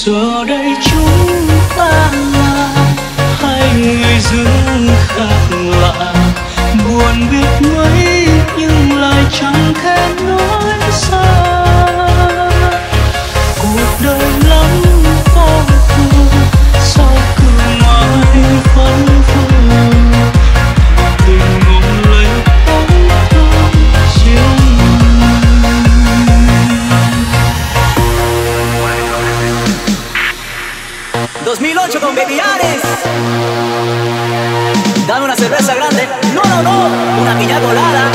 Giờ đây chúng ta là hai người dưng khác lạ, buồn biết mấy nhưng lại chẳng thể nói xa. Cuộc đời lắm phong phú, sao cứ mãi vẫn vương tình ngủ lấy bóng thương riêng mình. 2008 con Baby Ares. Dame una cerveza grande, no, no, no, una piña colada.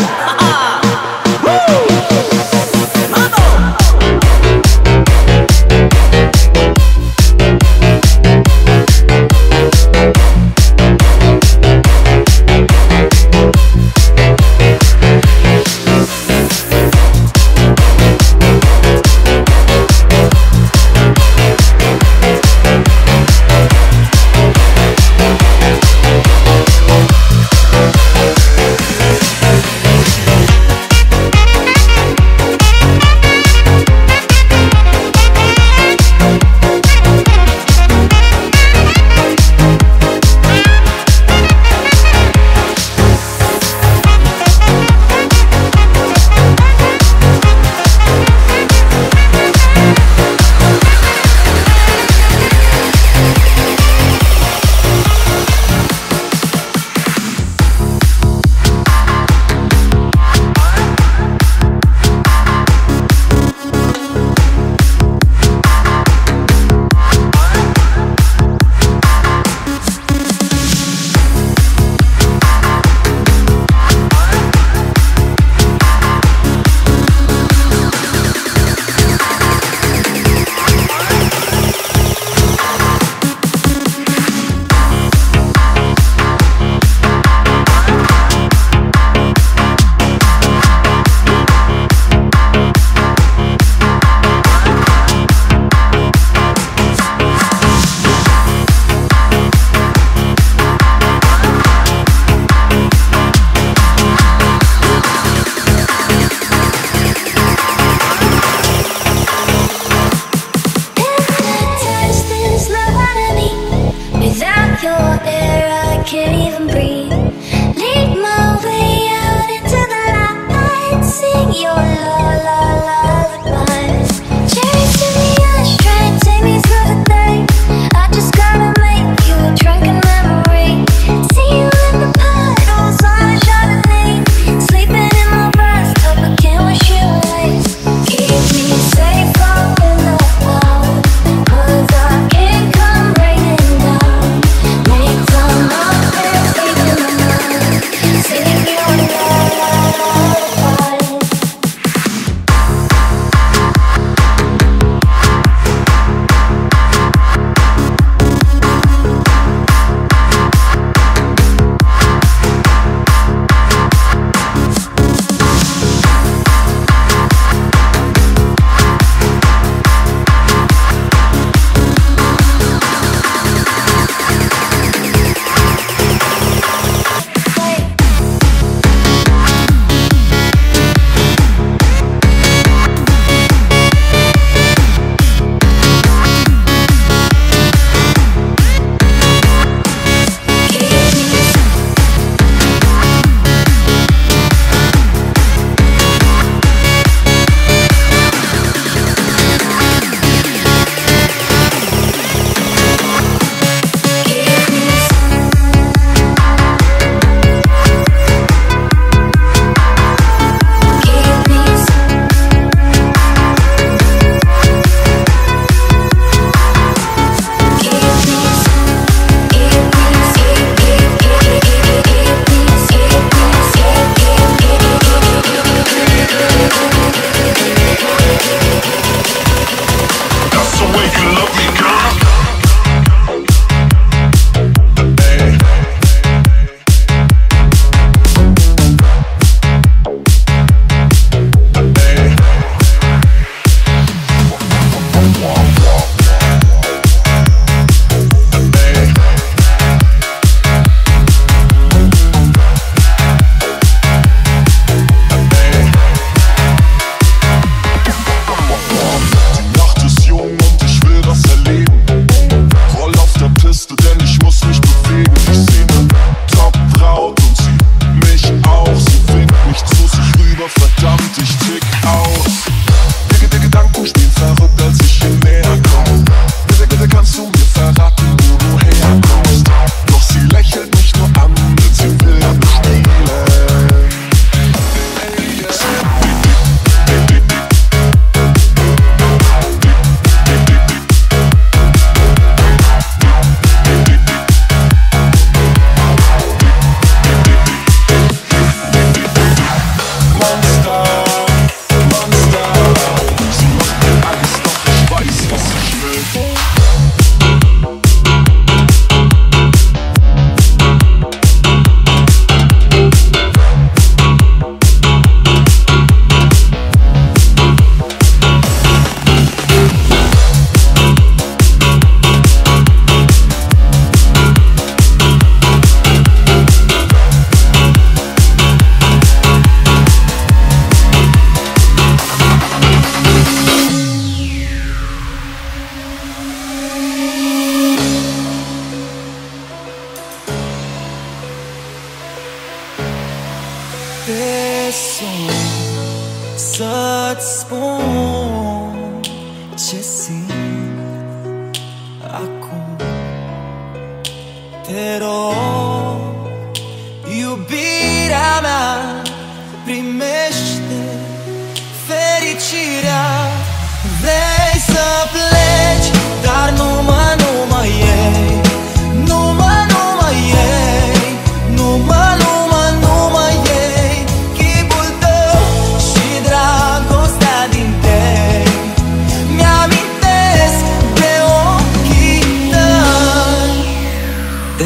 I'll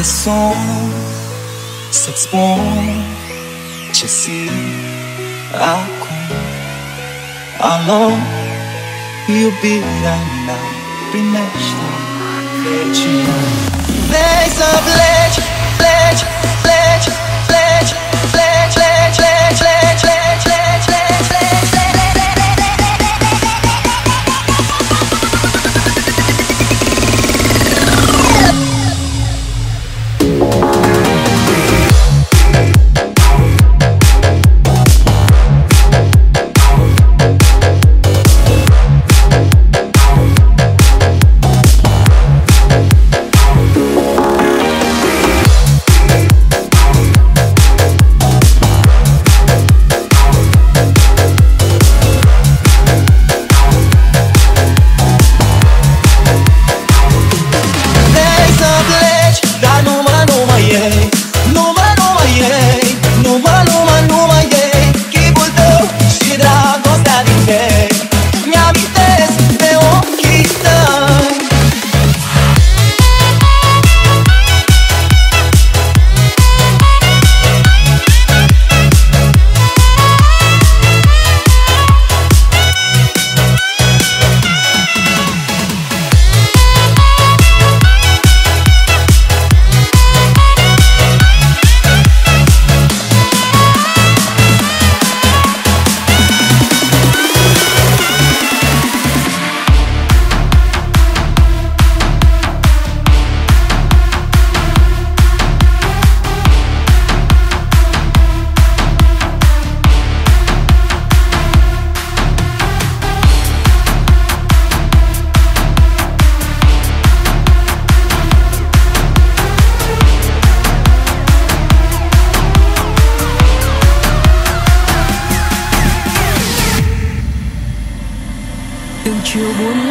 adesso se spun ce si acum alo iubirea mea primește vecină. Vrei să pleci, pleci, pleci, pleci, pleci, pleci, pleci, pleci, pleci, pleci, pleci, pleci, pleci. Hãy subscribe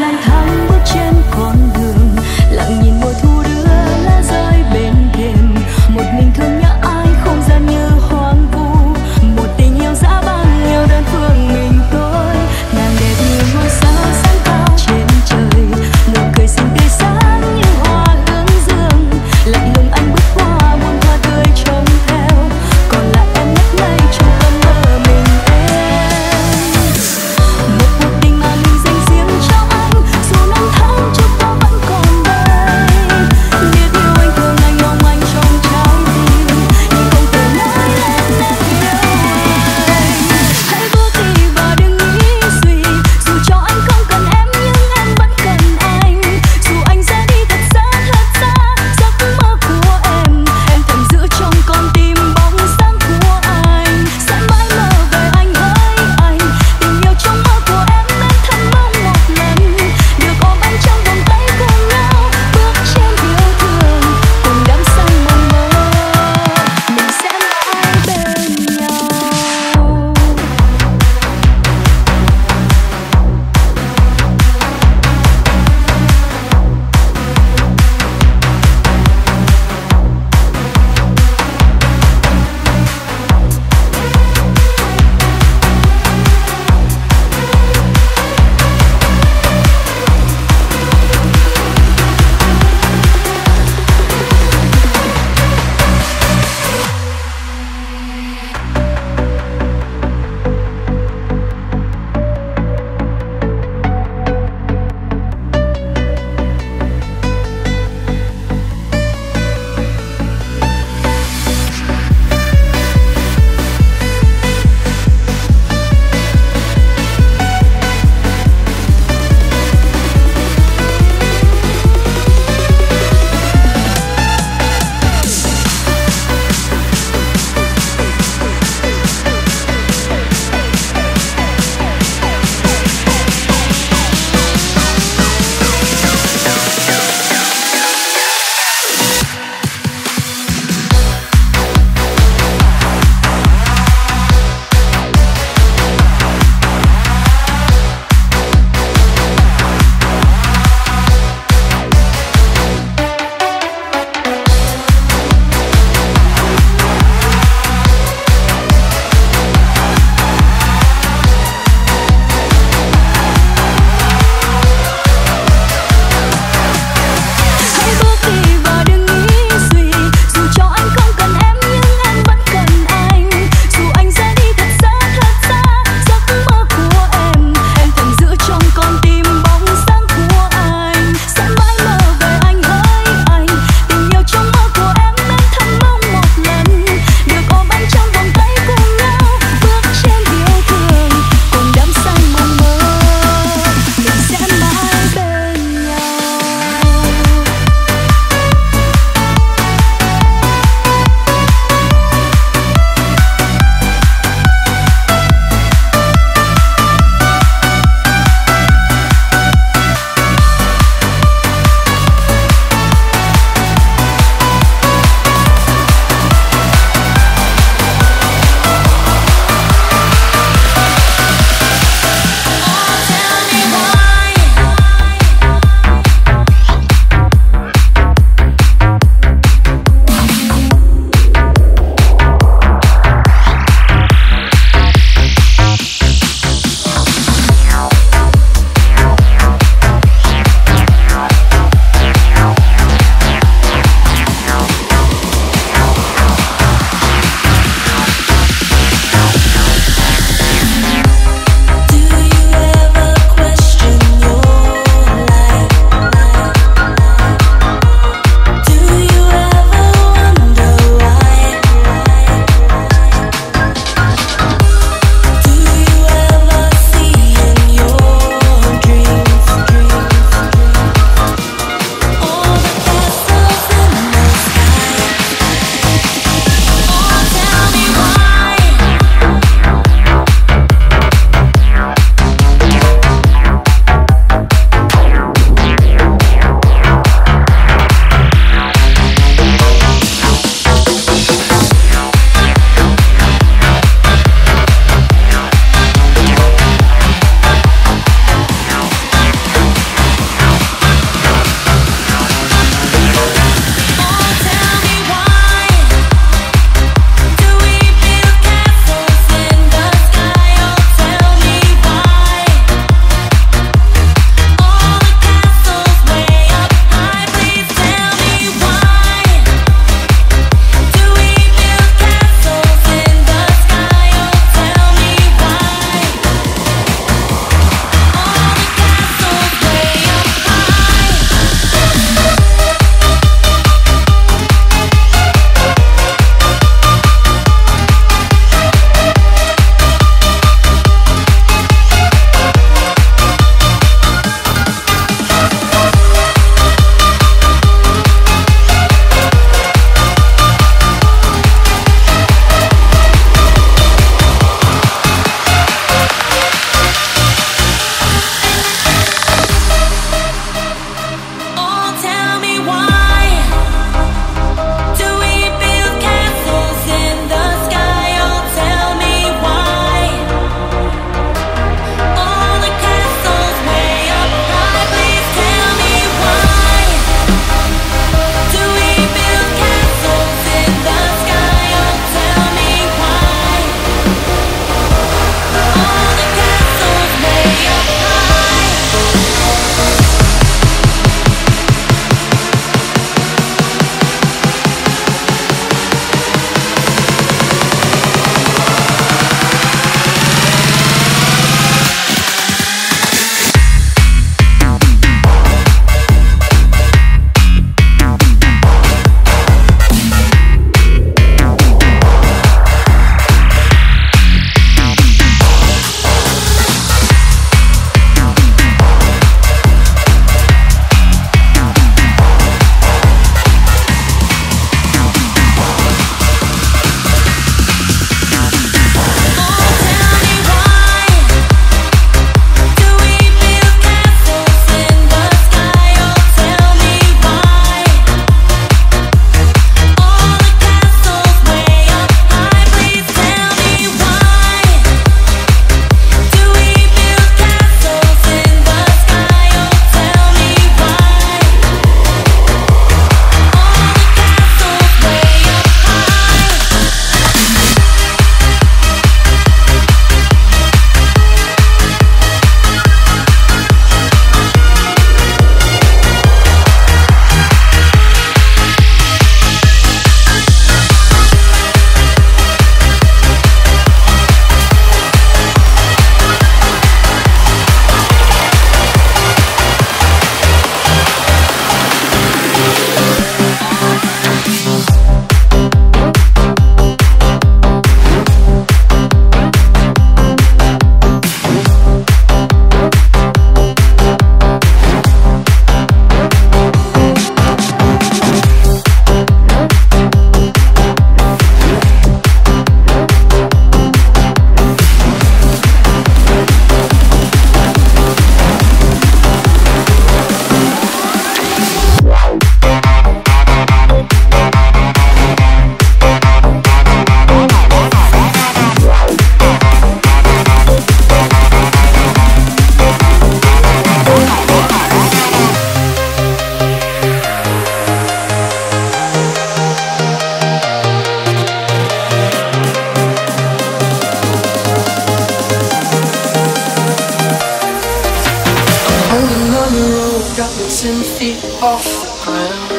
7 feet off the ground.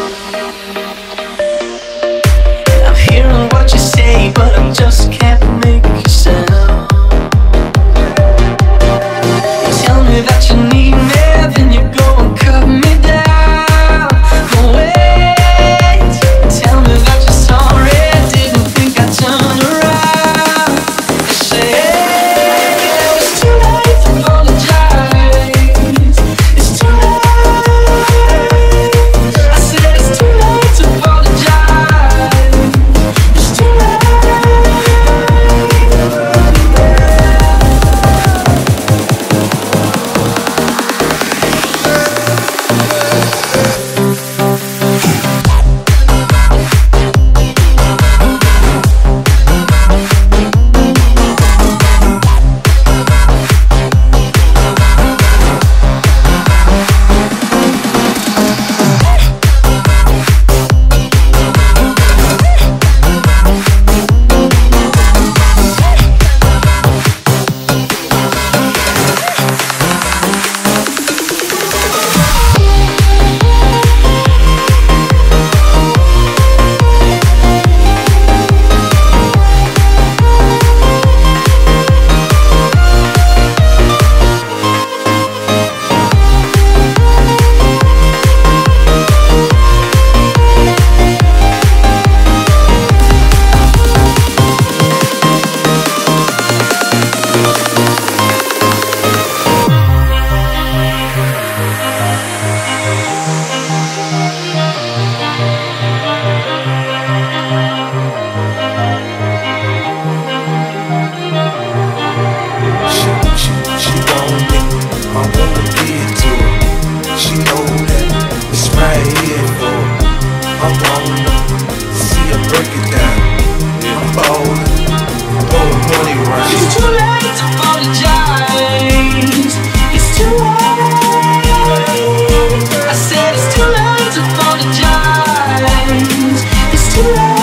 I'm hearing what you say, but I just can't make a sound. You tell me that you need me, then you go and cut me down. Oh, wait, tell me that you're sorry, didn't think I'd turn around. I say, hey, it's too late to apologize. It's too late. I said it's too late to apologize. It's too late.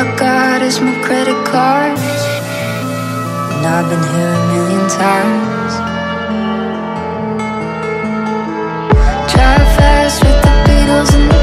I got is my credit cards, and I've been here a million times. Drive fast with the Beatles and